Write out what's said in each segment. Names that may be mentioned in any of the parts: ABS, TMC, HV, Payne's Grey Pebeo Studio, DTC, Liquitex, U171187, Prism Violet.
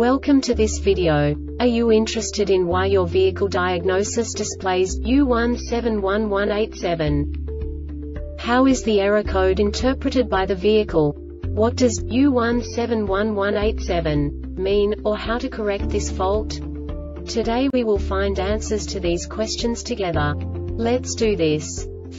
Welcome to this video. Are you interested in why your vehicle diagnosis displays U171187? How is the error code interpreted by the vehicle? What does U171187 mean, or how to correct this fault? Today we will find answers to these questions together. Let's do this.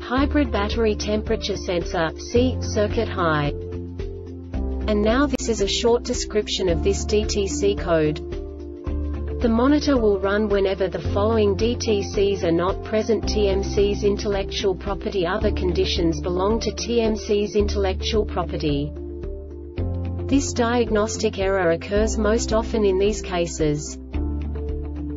hybrid battery temperature sensor, C, circuit high. And now this is a short description of this DTC code. The monitor will run whenever the following DTCs are not present: TMCs intellectual property. Other conditions belong to TMCs intellectual property. This diagnostic error occurs most often in these cases: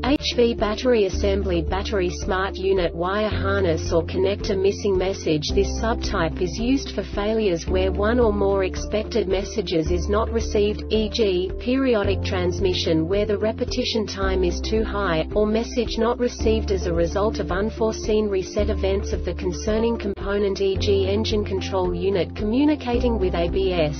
HV battery assembly, battery smart unit, wire harness or connector missing. Message. This subtype is used for failures where one or more expected messages is not received, e.g., periodic transmission where the repetition time is too high, or message not received as a result of unforeseen reset events of the concerning component, e.g., engine control unit communicating with ABS.